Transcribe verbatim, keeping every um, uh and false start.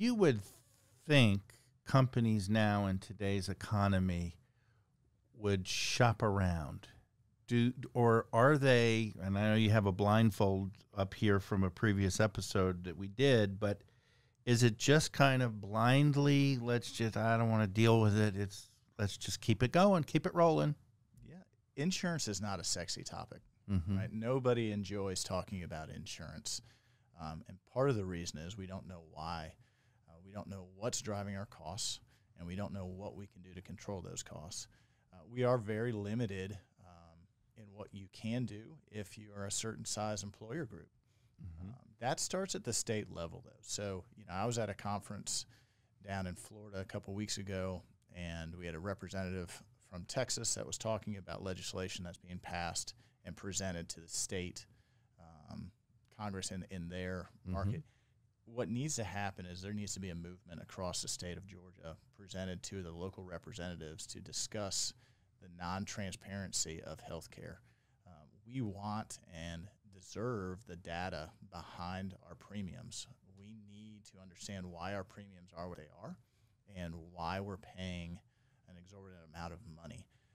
you would think companies now in today's economy would shop around. Do, or are they, and I know you have a blindfold up here from a previous episode that we did, but is it just kind of blindly, let's just, I don't want to deal with it. It's, let's just keep it going, keep it rolling. Yeah. Insurance is not a sexy topic, mm-hmm. right? Nobody enjoys talking about insurance. Um, and part of the reason is we don't know why. Uh, we don't know what's driving our costs, and we don't know what we can do to control those costs. Uh, we are very limited in what you can do if you are a certain size employer group. Mm-hmm. um, that starts at the state level, though. So, you know, I was at a conference down in Florida a couple weeks ago, and we had a representative from Texas that was talking about legislation that's being passed and presented to the state um, Congress in, in their mm-hmm. market. What needs to happen is there needs to be a movement across the state of Georgia presented to the local representatives to discuss the non-transparency of healthcare. Um, we want and deserve the data behind our premiums. We need to understand why our premiums are what they are and why we're paying an exorbitant amount of money.